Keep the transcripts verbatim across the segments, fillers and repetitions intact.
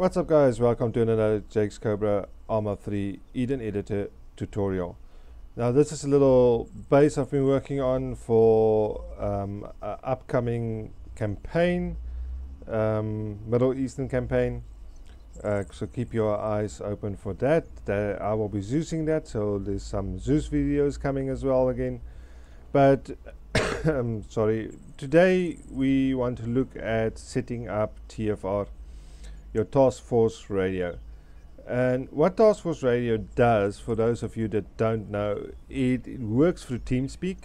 What's up guys, welcome to another Jake's Cobra Arma three Eden Editor tutorial. Now this is a little base I've been working on for um, an upcoming campaign, um, Middle Eastern campaign, uh, so keep your eyes open for that. There, I will be Zeusing that, so there's some Zeus videos coming as well again. But I'm sorry, today we want to look at setting up T F R, your Task Force Radio. And what Task Force Radio does, for those of you that don't know, it, it works through Teamspeak,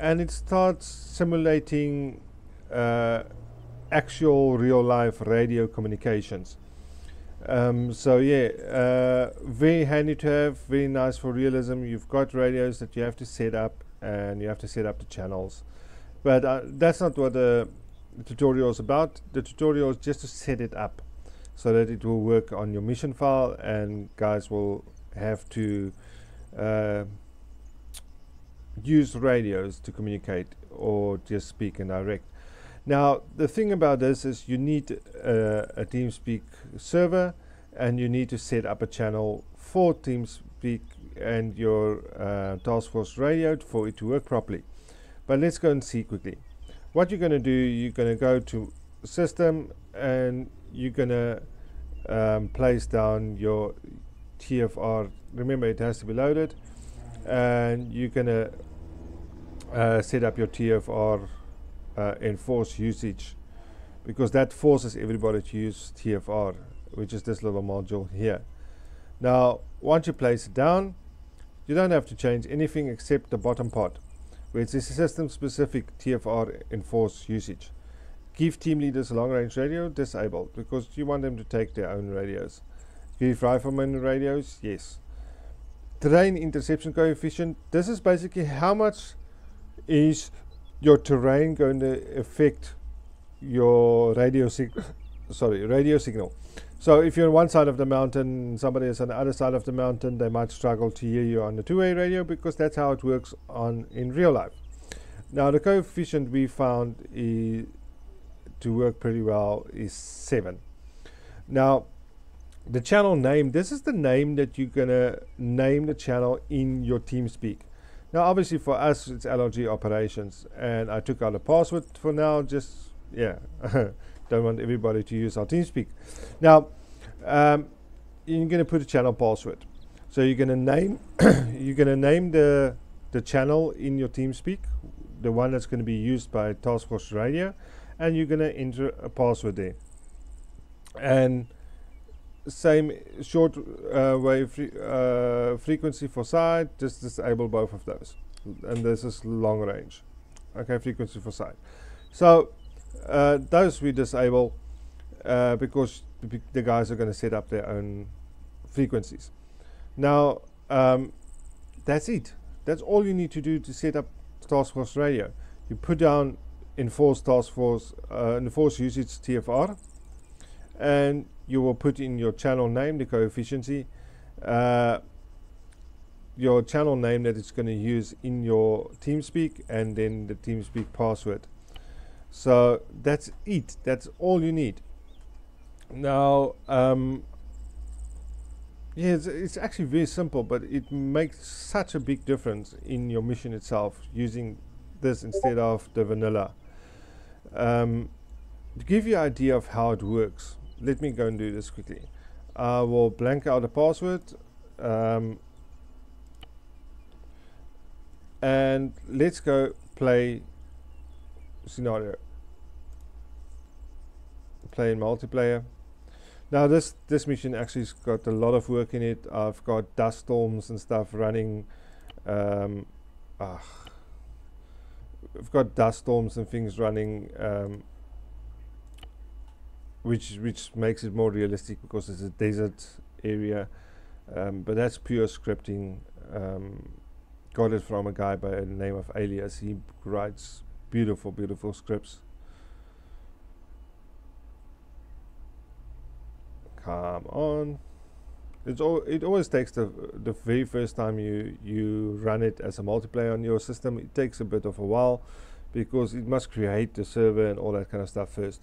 and it starts simulating uh, actual real-life radio communications. Um, so yeah, uh, very handy to have, very nice for realism. You've got radios that you have to set up, and you have to set up the channels. But uh, that's not what the tutorial is about. The tutorial is just to set it up, so that it will work on your mission file, and guys will have to uh, use radios to communicate or just speak in direct. Now the thing about this is you need uh, a TeamSpeak server, and you need to set up a channel for TeamSpeak and your uh, Task Force Radio for it to work properly. But let's go and see quickly. What you're going to do, you're going to go to System, and you're gonna um, place down your T F R. Remember, it has to be loaded, and you're gonna uh, set up your T F R uh, enforce usage, because that forces everybody to use T F R, which is this little module here. Now once you place it down, you don't have to change anything except the bottom part, where it says system specific T F R enforce usage. Give team leaders long-range radio, disabled, because you want them to take their own radios. Give riflemen radios, yes. Terrain interception coefficient. This is basically how much is your terrain going to affect your radio sig sorry, radio signal. So if you're on one side of the mountain, somebody is on the other side of the mountain, they might struggle to hear you on the two-way radio, because that's how it works on in real life. Now the coefficient we found is to work pretty well is seven. Now the channel name, this is the name that you're gonna name the channel in your TeamSpeak. Now obviously for us it's L R G operations, and I took out a password for now, just yeah don't want everybody to use our TeamSpeak. Now um, you're gonna put a channel password, so you're gonna name you're gonna name the the channel in your TeamSpeak, the one that's going to be used by Task Force Radio, and you're going to enter a password there. And same short uh, wave fre uh, frequency for side, just disable both of those. And this is long range. Okay, frequency for side. So uh, those we disable uh, because the, the guys are going to set up their own frequencies. Now um, that's it. That's all you need to do to set up Task Force Radio. You put down enforce task force uh, enforce usage T F R, and you will put in your channel name, the coefficient, uh, your channel name that it's going to use in your TeamSpeak, and then the TeamSpeak password. So that's it, that's all you need. Now um, yeah, it's, it's actually very simple, but it makes such a big difference in your mission itself using this instead of the vanilla. Um, to give you an idea of how it works, let me go and do this quickly. I will blank out a password, um, and let's go play scenario, play in multiplayer. Now this this mission actually has got a lot of work in it. I've got dust storms and stuff running. um, ah, I've got dust storms and things running, um, which which makes it more realistic because it's a desert area. Um, but that's pure scripting. Um, got it from a guy by the name of Elias. He writes beautiful, beautiful scripts. Come on, it's all. It always takes the the very first time you you run it as a multiplayer on your system. It takes a bit of a while because it must create the server and all that kind of stuff first.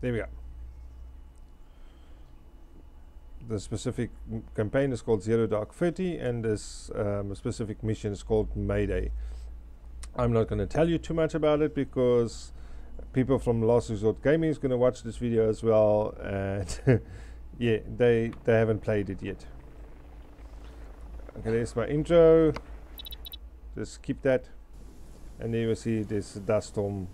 There we go. The specific campaign is called Zero Dark Thirty, and this um, specific mission is called Mayday. I'm not going to tell you too much about it because people from Last Resort Gaming is going to watch this video as well, and yeah, they they haven't played it yet. Okay, there's my intro. Just keep that, and then you will see this dust storm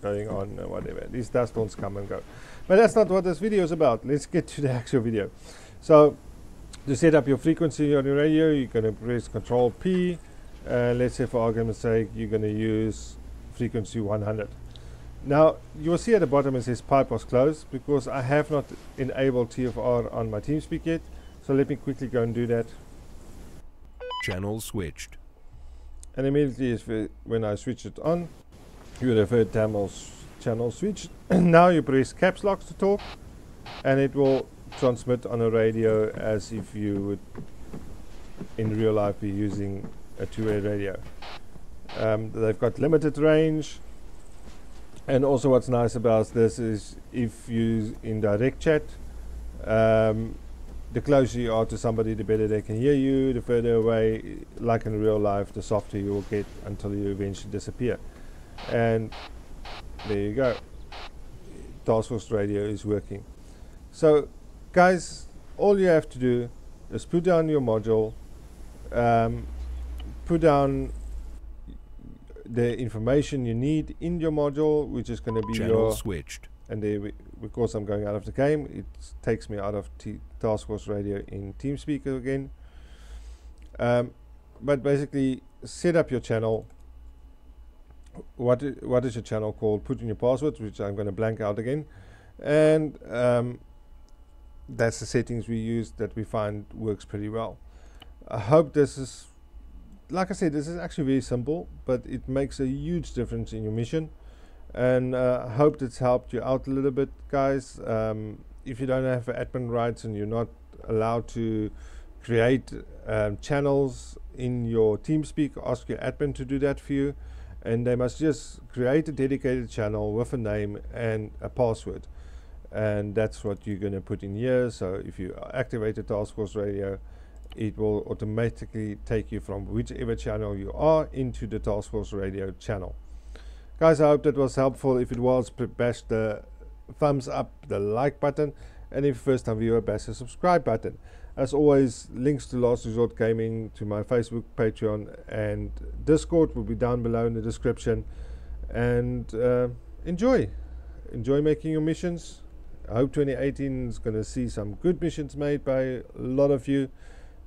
going on or whatever. These dust storms come and go, but that's not what this video is about. Let's get to the actual video. So to set up your frequency on your radio, you're going to press Control P. Uh, let's say for argument's sake you're going to use frequency one hundred. Now you will see at the bottom it says pipe was closed because I have not enabled T F R on my TeamSpeak yet, so let me quickly go and do that. Channel switched, and immediately when I switch it on you would have heard channel switched. Now you press caps lock to talk and it will transmit on a radio as if you would in real life be using a two-way radio. Um, they've got limited range, and also what's nice about this is if you in direct chat, um, the closer you are to somebody the better they can hear you, the further away like in real life the softer you will get until you eventually disappear. And there you go, Task Force Radio is working. So guys, all you have to do is put down your module, um, put down the information you need in your module, which is going to be channel your switched. And there we, because I'm going out of the game, it takes me out of T Task Force Radio in TeamSpeak again. Um, but basically, set up your channel. What what is your channel called? Put in your password, which I'm going to blank out again, and um, that's the settings we use that we find works pretty well. I hope this is. Like I said, this is actually very simple, but it makes a huge difference in your mission, and I uh, hope it's helped you out a little bit, guys. Um, if you don't have admin rights and you're not allowed to create um, channels in your TeamSpeak, ask your admin to do that for you, and they must just create a dedicated channel with a name and a password, and that's what you're going to put in here. So if you activate the Task Force Radio, it will automatically take you from whichever channel you are into the Task Force Radio channel. Guys, I hope that was helpful. If it was, bash the thumbs up, the like button, and if first time viewer, bash the subscribe button. As always, links to Last Resort Gaming, to my Facebook, Patreon and Discord will be down below in the description, and uh, enjoy enjoy making your missions. I hope twenty eighteen is going to see some good missions made by a lot of you,